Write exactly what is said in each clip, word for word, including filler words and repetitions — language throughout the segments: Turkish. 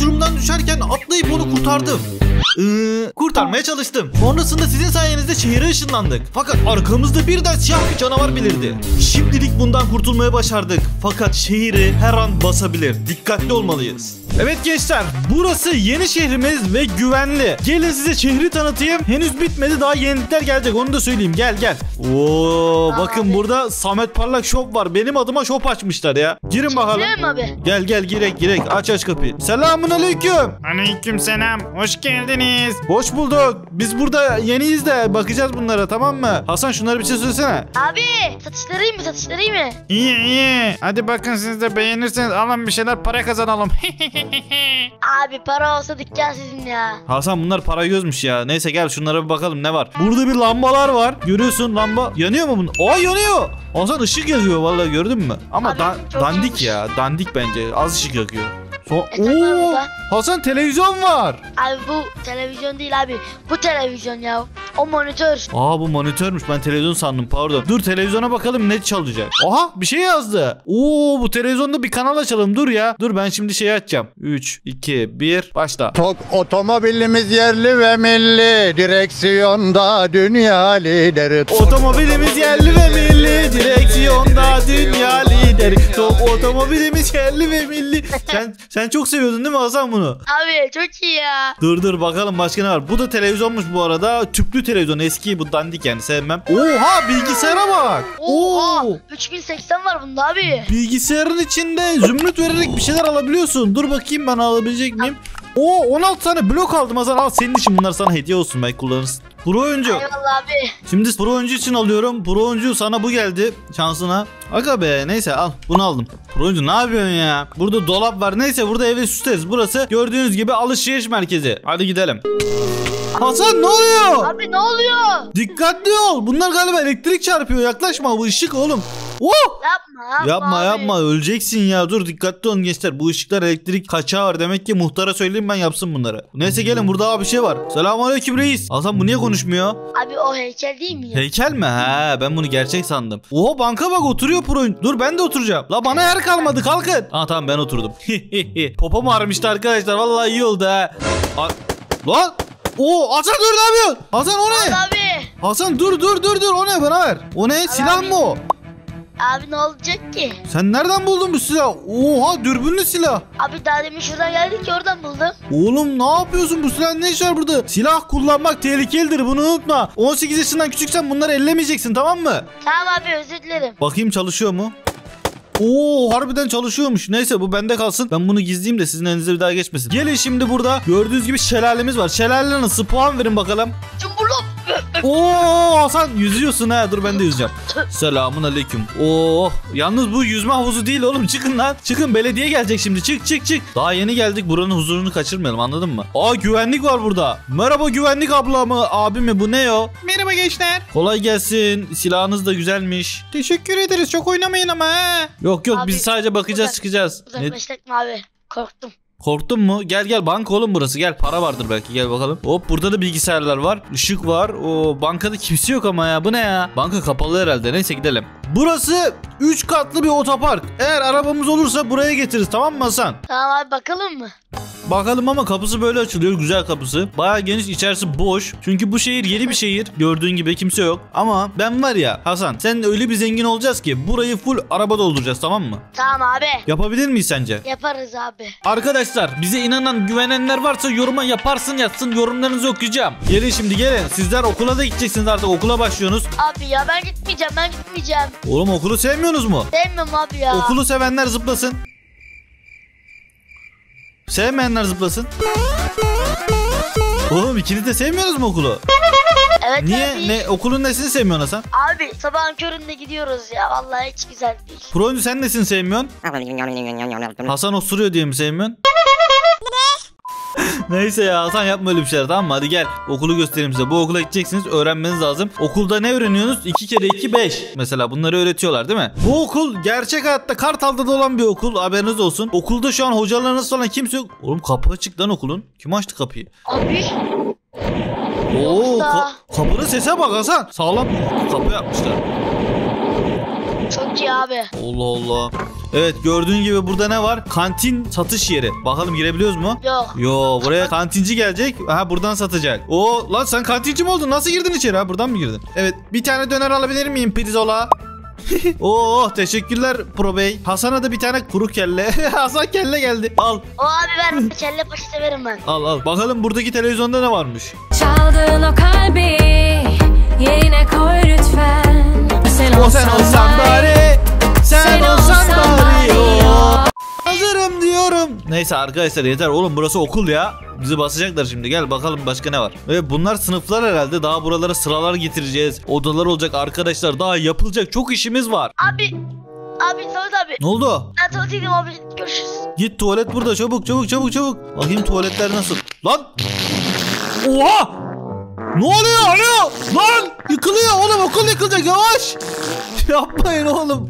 uçurumdan düşerken atlayıp onu kurtardım. Ee, kurtarmaya çalıştım. Sonrasında sizin sayenizde şehre ışınlandık. Fakat arkamızda birden siyah bir canavar belirdi. Şimdilik bundan kurtulmaya başardık. Fakat şehri her an basabilir. Dikkatli olmalıyız. Evet gençler, burası yeni şehrimiz ve güvenli. Gelin size şehri tanıtayım. Henüz bitmedi, daha yenilikler gelecek, onu da söyleyeyim. Gel gel. Oo, bakın abi, burada Samet Parlak Shop var. Benim adıma shop açmışlar ya. Girin bakalım. Abi. Gel gel girek girek. Aç aç kapıyı. Selamun aleyküm. Aleyküm selam. Hoş geldiniz. Hoş bulduk. Biz burada yeniyiz de bakacağız bunlara, tamam mı? Hasan şunlara bir şey söylesene. Abi satışları iyi mi? Satışları iyi mi? İyi iyi. Hadi bakın, siz de beğenirseniz alın bir şeyler, para kazanalım. Abi para olsa dükkan sizin ya. Hasan bunlar para gözmüş ya. Neyse gel şunlara bir bakalım ne var. Burada bir lambalar var. Görüyorsun lamba. Yanıyor mu bunun? Aa yanıyor. Hasan ışık yakıyor vallahi, gördün mü? Ama abi, da dandik iyiymiş ya. Dandik bence. Az ışık yakıyor. So e, Oo, Hasan televizyon var. Abi bu televizyon değil abi. Bu televizyon ya. O monitör. Aa bu monitörmüş. Ben televizyon sandım, pardon. Dur televizyona bakalım ne çalacak. Aha bir şey yazdı. Oo bu televizyonda bir kanal açalım. Dur ya. Dur ben şimdi şeyi açacağım. üç, iki, bir başla. Top otomobilimiz yerli ve milli. Direksiyonda dünya lideri. Top, otomobilimiz yerli ve milli. Direksiyonda dünya lideri. Top otomobilimiz yerli ve milli. Sen sen çok seviyordun değil mi Hasan bunu? Abi çok iyi ya. Dur dur bakalım başka ne var. Bu da televizyonmuş bu arada. Tüplü televizyon, eski bu, dandik yani, sevmem. Oha bilgisayara bak. Oha Oo. üç bin seksen var bunda abi. Bilgisayarın içinde zümrüt vererek bir şeyler alabiliyorsun. Dur bakayım ben alabilecek miyim? Oo on altı tane blok aldım Hasan, al senin için, bunlar sana hediye olsun, belki kullanırsın. Pro oyuncu. Eyvallah abi. Şimdi pro oyuncu için alıyorum. Pro oyuncu sana bu geldi şansına. Aga be, neyse al bunu aldım. Pro oyuncu ne yapıyorsun ya? Burada dolap var, neyse burada evi süsleriz. Burası gördüğünüz gibi alışveriş merkezi. Hadi gidelim. Hasan ne oluyor? Abi ne oluyor? Dikkatli ol. Bunlar galiba elektrik çarpıyor. Yaklaşma, bu ışık oğlum. Oh! Yapma yapma, yapma, yapma. Öleceksin ya. Dur dikkatli olun gençler. Bu ışıklar elektrik kaçağı var. Demek ki muhtara söyleyeyim, ben yapsın bunları. Neyse gelin, burada daha bir şey var. Selamünaleyküm reis. Hasan bu niye konuşmuyor? Abi o heykel değil mi ya? Heykel mi? He ben bunu gerçek sandım. Oha banka bak, oturuyor pro. Dur ben de oturacağım. La bana yer kalmadı, kalkın. Aa tamam ben oturdum. Popom ağrımıştı arkadaşlar. Vallahi iyi oldu ha. Lan! Oo Hasan dur ne yapıyorsun? Hasan o ne? Abi. Hasan dur dur dur dur o ne, bana ver. O ne, silah abi mı o? Abi ne olacak ki? Sen nereden buldun bu silahı? Oha dürbünlü silah. Abi daha demin şuradan geldik ki oradan buldum. Oğlum ne yapıyorsun, bu silah ne iş var burada? Silah kullanmak tehlikelidir, bunu unutma. on sekiz yaşından küçüksen bunları ellemeyeceksin, tamam mı? Tamam abi özür dilerim. Bakayım çalışıyor mu? Oo harbiden çalışıyormuş. Neyse bu bende kalsın. Ben bunu gizleyeyim de sizin elinize bir daha geçmesin. Gelin şimdi burada gördüğünüz gibi şelalemiz var. Şelale nasıl, puan verin bakalım. Oo Hasan yüzüyorsun ha. Dur ben de yüzeceğim. Selamun aleyküm. Oo yalnız bu yüzme havuzu değil oğlum. Çıkın lan. Çıkın, belediye gelecek şimdi. Çık çık çık. Daha yeni geldik. Buranın huzurunu kaçırmayalım, anladın mı? Aa güvenlik var burada. Merhaba güvenlik abla mı abi mi, bu ne o? Merhaba gençler. Kolay gelsin. Silahınız da güzelmiş. Teşekkür ederiz. Çok oynamayın ama ha. Yok yok abi, biz sadece bakacağız uzak, çıkacağız. Uzaklaştık mı abi? Korktum. Korktun mu? Gel gel, banka oğlum burası. Gel, para vardır belki, gel bakalım. Hop burada da bilgisayarlar var. Işık var. O bankada kimse yok ama ya. Bu ne ya? Banka kapalı herhalde. Neyse gidelim. Burası üç katlı bir otopark. Eğer arabamız olursa buraya getiririz, tamam mı Hasan? Tamam abi bakalım mı? Bakalım ama kapısı böyle açılıyor, güzel kapısı. Bayağı geniş, içerisi boş. Çünkü bu şehir yeni bir şehir. Gördüğün gibi kimse yok. Ama ben var ya Hasan, sen öyle bir zengin olacağız ki burayı full araba dolduracağız, tamam mı? Tamam abi. Yapabilir miyiz sence? Yaparız abi. Arkadaşlar bize inanan, güvenenler varsa yoruma yaparsın yazsın, yorumlarınızı okuyacağım. Gelin şimdi gelin. Sizler okula da gideceksiniz artık, okula başlıyorsunuz. Abi ya ben gitmeyeceğim ben gitmeyeceğim. Oğlum okulu sevmiyorsunuz mu? Sevmiyorum abi ya. Okulu sevenler zıplasın. Sevmeyenler zıplasın. Oğlum ikiniz de sevmiyorsunuz mu okulu? Evet. Niye? Abi. Ne, okulun nesini sevmiyorsun Hasan? Abi sabahın köründe gidiyoruz ya. Vallahi hiç güzel değil. Proyuncu sen nesini sevmiyorsun? Hasan osuruyor diye mi sevmiyorsun? Neyse ya Hasan yapma öyle bir şeyler, tamam mı? Hadi gel okulu göstereyim size. Bu okula gideceksiniz, öğrenmeniz lazım. Okulda ne öğreniyorsunuz? iki kere iki beş. Mesela bunları öğretiyorlar değil mi? Bu okul gerçek hayatta Kartal'da da olan bir okul, haberiniz olsun. Okulda şu an hocalarınız falan kimse yok. Oğlum kapı açık lan okulun. Kim açtı kapıyı? Abi. Oo ka kapının sese bak Hasan. Sağlam kapı yapmışlar. Çok iyi abi. Allah Allah. Evet, gördüğün gibi burada ne var? Kantin satış yeri. Bakalım girebiliyoruz mu? Yok. Yo, buraya kantinci gelecek. Ha, buradan satacak. Oo lan, sen kantinci mi oldun? Nasıl girdin içeri? Ha, buradan mı girdin? Evet, bir tane döner alabilir miyim pirzola? Oh, teşekkürler Pro Bey. Hasan'a da bir tane kuru kelle. Hasan kelle geldi. Al. O abi, ben kelle paça severim ben. Al al. Bakalım buradaki televizyonda ne varmış? Çaldığın o kalbi yerine koy lütfen. Sen o sen olsan bari. Sen, sen olsan bari. Hazırım diyorum. Neyse arkadaşlar, yeter oğlum, burası okul ya. Bizi basacaklar şimdi. Gel bakalım başka ne var. Ve bunlar sınıflar herhalde. Daha buralara sıralar getireceğiz. Odalar olacak arkadaşlar. Daha yapılacak çok işimiz var. Abi. Abi Samet abi. Ne oldu? Ben tuvalete gideyim abi. Görüşürüz. Git, tuvalet burada. Çabuk çabuk çabuk çabuk. Bakayım tuvaletler nasıl. Lan. Oha. Ne oluyor? Alo. Lan. Yıkılıyor oğlum. Okul yıkılacak. Yavaş. Yapmayın oğlum.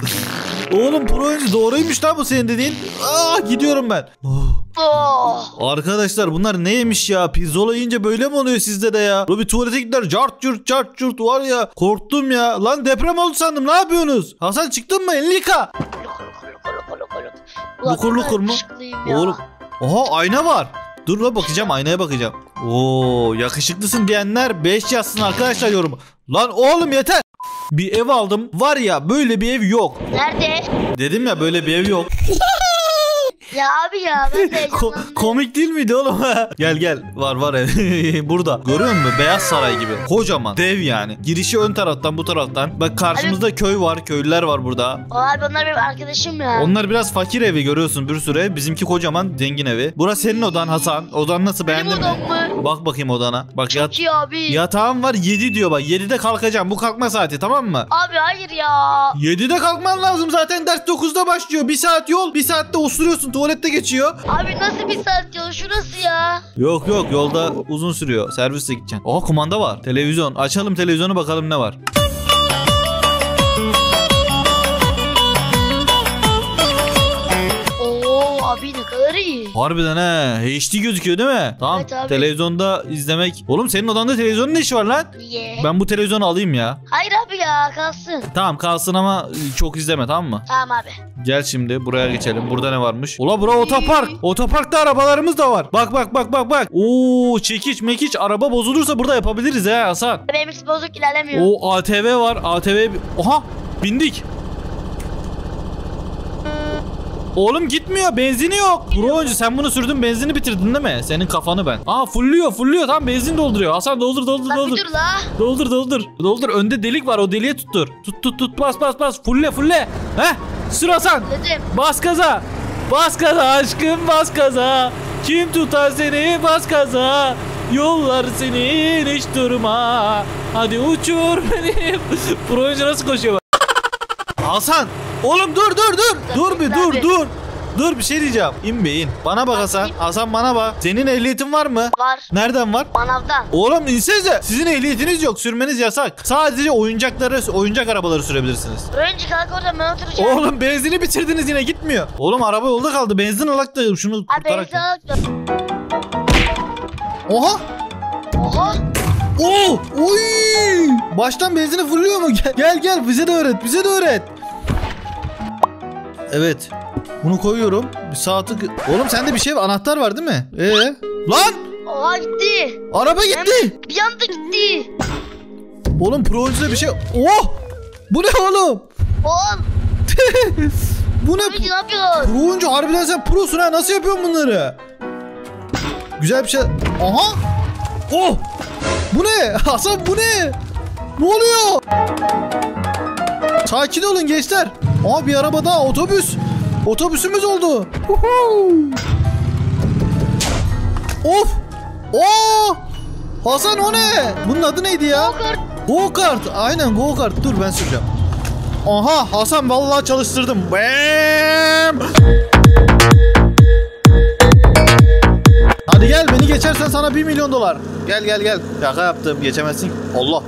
Oğlum pro oyuncu doğruymuş lan bu senin dediğin. Aa, gidiyorum ben. Oh. Oh. Arkadaşlar bunlar neymiş ya? Pizzola yiyince böyle mi oluyor sizde de ya? Lobi tuvalete gittiler. Cart curt cart curt var ya. Korktum ya. Lan deprem oldu sandım. Ne yapıyorsunuz? Hasan çıktın mı? Elini yıka. Lukur lukur mu? Oğlum. Oha, ayna var. Dur la, bakacağım, aynaya bakacağım. Oo, yakışıklısın diyenler beş yazsın arkadaşlar yorumu. Lan oğlum yeter. Bir ev aldım. Var ya, böyle bir ev yok. Nerede? Dedim ya, böyle bir ev yok. Ya abi ya, ben de Ko komik değil miydi oğlum? Gel gel, var var ev. Burada. Görüyor musun? Beyaz Saray gibi. Kocaman. Dev yani. Girişi ön taraftan, bu taraftan. Bak karşımızda abi, köy var. Köylüler var burada. Abi onlar benim arkadaşım ya. Onlar biraz fakir evi, görüyorsun bir sürü ev. Bizimki kocaman zengin evi. Burası senin odan Hasan. Odan nasıl, beğendin mi? Bak bakayım odana. Bak yat iyi abi. Yatağım var, yedi diyor bak. yedide kalkacağım. Bu kalkma saati, tamam mı? Abi hayır ya. yedide kalkman lazım zaten, ders dokuzda başlıyor. Bir saat yol, bir saatte osuruyorsun. Tuvalette geçiyor. Abi nasıl bir saat yol şurası ya? Yok yok, yolda uzun sürüyor. Serviste gideceksin. Oha, kumanda var. Televizyon. Açalım televizyonu, bakalım ne var. Oo abi, ne kadar iyi. Harbiden he. H D gözüküyor değil mi? Tamam. Evet, televizyonda izlemek. Oğlum senin odanda televizyonun ne işi var lan? Niye? Ben bu televizyonu alayım ya. Hayır abi ya, kalsın. Tamam kalsın ama çok izleme, tamam mı? Tamam abi. Gel şimdi buraya geçelim. Burada ne varmış? Ola, bura otopark. Otoparkta arabalarımız da var. Bak bak bak bak bak. Oo, çekiç mekiç, araba bozulursa burada yapabiliriz he Hasan. Benimkisi bozuk, ilerlemiyor. Oo, A T V var. A T V. Oha, bindik. Oğlum gitmiyor, benzini yok. Pro oyuncu sen bunu sürdün, benzini bitirdin değil mi? Senin kafanı ben. Aa, fulluyor fulluyor, tam benzin dolduruyor. Hasan doldur doldur doldur. Dur la. Doldur doldur. Doldur, önde delik var, o deliğe tuttur. Tut tut tut, bas bas bas, fulle fulle. Heh. Sür Hasan. Dedim. Bas gaza. Bas gaza aşkım, bas gaza. Kim tutar seni, bas gaza. Yollar seni, hiç durma. Hadi uçur beni. Pro oyuncu nasıl koşuyor bak. Hasan. Oğlum dur dur dur. Dur bir dur dur. Dur, bir şey diyeceğim. İn be in. Bana bak Hasan. Hasan bana bak. Senin ehliyetin var mı? Var. Nereden var? Manavdan. Oğlum insenize. Sizin ehliyetiniz yok. Sürmeniz yasak. Sadece oyuncakları, oyuncak arabaları sürebilirsiniz. Önce kalk oradan, ben oturacağım. Oğlum benzini bitirdiniz yine, gitmiyor. Oğlum araba yolda kaldı. Benzin alaktayım. Şunu kurtarak. Oha. Oha. Oo. Oy. Baştan benzini fırlıyor mu? Gel gel gel. Bize de öğret. Bize de öğret. Evet. Bunu koyuyorum. Bir saati... Oğlum sende bir şey var. Anahtar var değil mi? Ee, lan! Oha, gitti. Araba gitti. Bir anda gitti. Oğlum pro oyuncuda bir şey... Oh! Bu ne oğlum? Oğlum. Bu ne? Abi, ne yapıyorsun? Pro oyuncu harbiden sen prosun ha. Nasıl yapıyorsun bunları? Güzel bir şey... Aha! Oh! Bu ne? Hasan bu ne? Ne oluyor? Sakin olun gençler. Aa, bir araba daha, otobüs. Otobüsümüz oldu. Of. Oo! Hasan o ne? Bunun adı neydi ya? Go-kart. Go-kart. Aynen go-kart. Dur ben süreceğim. Aha Hasan, vallahi çalıştırdım. Bam! Hadi gel, beni geçersen sana bir milyon dolar. Gel gel gel. Şaka yaptım, geçemezsin. Allah.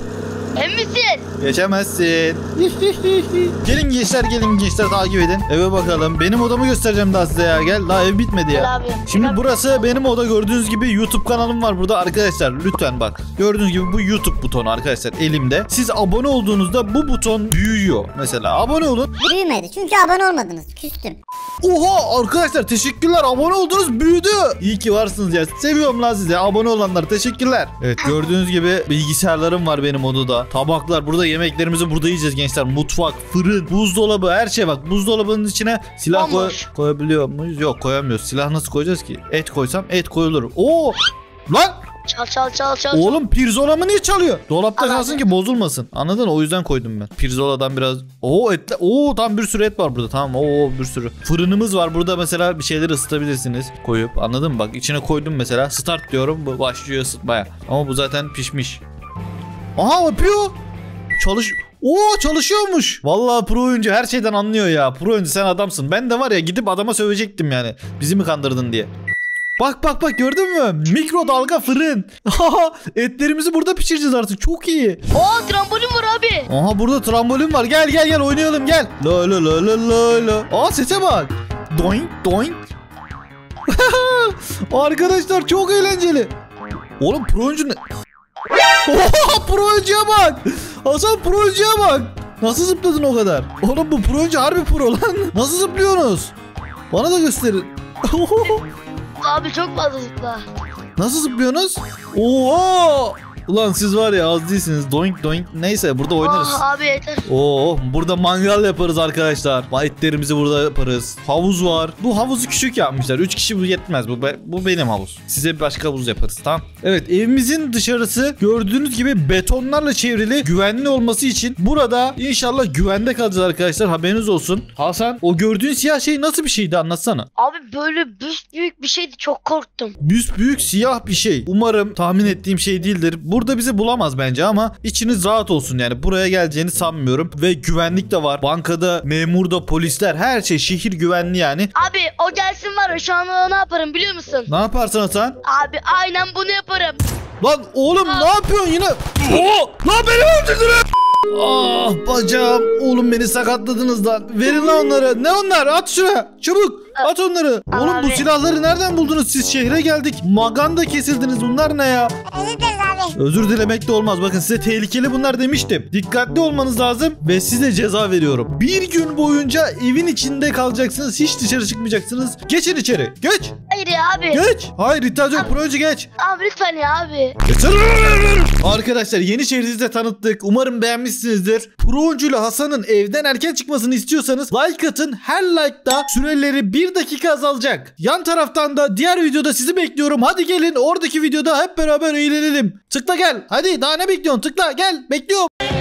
Eminsin. Geçemezsin. Gelin gençler, gelin gençler, takip edin. Eve bakalım. Benim odamı göstereceğim daha size ya. Gel, daha ev bitmedi ya. Abi, şimdi abi, burası abi. Benim oda. Gördüğünüz gibi YouTube kanalım var burada arkadaşlar. Lütfen bak. Gördüğünüz gibi bu YouTube butonu arkadaşlar elimde. Siz abone olduğunuzda bu buton büyüyor. Mesela abone olun. Büyümedi çünkü abone olmadınız. Küstüm. Oha arkadaşlar, teşekkürler, abone oldunuz, büyüdü. İyi ki varsınız ya. Seviyorum lan sizi. Abone olanlar teşekkürler. Evet, gördüğünüz gibi bilgisayarlarım var benim odada. Tabaklar burada, yemeklerimizi burada yiyeceğiz gençler. Mutfak, fırın, buzdolabı, her şey bak. Buzdolabının içine silah koy koyabiliyor muyuz? Yok, koyamıyoruz. Silah nasıl koyacağız ki? Et koysam et koyulur. Oo! Lan! Çal çal çal çal. Oğlum pirzolamı niye çalıyor? Dolapta Allah kalsın ki bozulmasın. Anladın mı? O yüzden koydum ben. Pirzoladan biraz. Oo etle. Oo tam bir sürü et var burada. Tamam. Oo bir sürü. Fırınımız var burada mesela, bir şeyleri ısıtabilirsiniz koyup. Anladın mı? Bak içine koydum mesela. Start diyorum. Bu başlıyor ısıtmaya. Ama bu zaten pişmiş. Aha yapıyor. Çalış. Oo çalışıyormuş. Vallahi pro oyuncu her şeyden anlıyor ya. Pro oyuncu sen adamsın. Ben de var ya, gidip adama sövecektim yani. Bizi mi kandırdın diye. Bak bak bak, gördün mü? Mikrodalga fırın. Etlerimizi burada pişireceğiz artık. Çok iyi. Aa trambolin var abi. Aha burada trambolin var. Gel gel gel oynayalım gel. La la la la la la. Aa sese bak. Doink doink. Arkadaşlar çok eğlenceli. Oğlum pro oyuncu ne? Oha pro oyuncuya bak. Hasan pro oyuncuya bak. Nasıl zıpladın o kadar? Oğlum bu pro oyuncu harbi pro lan. Nasıl zıplıyorsunuz? Bana da gösterin. Abi çok fazla zıpla. Nasıl zıplıyorsunuz? Oo! Ulan siz var ya az değilsiniz. Doink doink. Neyse burada oynarız. Oo, abi yeter. Oo, burada mangal yaparız arkadaşlar. Etlerimizi burada yaparız. Havuz var. Bu havuzu küçük yapmışlar. üç kişi bu yetmez. Bu, bu benim havuz. Size başka havuz yaparız. Tamam. Evet, evimizin dışarısı gördüğünüz gibi betonlarla çevrili. Güvenli olması için burada inşallah güvende kalacağız arkadaşlar. Haberiniz olsun. Hasan, o gördüğün siyah şey nasıl bir şeydi? Anlatsana. Abi böyle büsbüyük bir şeydi. Çok korktum. Büsbüyük siyah bir şey. Umarım tahmin ettiğim şey değildir. Burada bizi bulamaz bence ama içiniz rahat olsun yani, buraya geleceğini sanmıyorum. Ve güvenlik de var. Bankada, memurda, polisler, her şey şehir güvenli yani. Abi o gelsin var, şu an ne yaparım biliyor musun? Ne yaparsın Hasan? Abi aynen bunu yaparım. Lan oğlum Aa. ne yapıyorsun yine? Oo, lan beni öldürdün. Ah bacağım, oğlum beni sakatladınız lan. Verin lan onları. Ne onlar? At şuraya. Çabuk. At onları. Abi. Oğlum bu silahları nereden buldunuz? Siz şehre geldik. Maganda kesildiniz. Bunlar ne ya? Özür dileriz abi. Özür dilemek de olmaz. Bakın size tehlikeli bunlar demiştim. Dikkatli olmanız lazım ve size ceza veriyorum. Bir gün boyunca evin içinde kalacaksınız. Hiç dışarı çıkmayacaksınız. Geçin içeri. Geç. Hayır ya abi. Geç. Hayır iddiacı yok. Proje geç. Abi lütfen ya abi. Geçin. Arkadaşlar yeni şehrimizi de tanıttık. Umarım beğenmişsinizdir. Pro oyuncuyla Hasan'ın evden erken çıkmasını istiyorsanız like atın. Her like'da süreleri bir Bir dakika azalacak. Yan taraftan da diğer videoda sizi bekliyorum. Hadi gelin oradaki videoda hep beraber eğlenelim. Tıkla gel. Hadi daha ne bekliyorsun? Tıkla gel. Bekliyorum.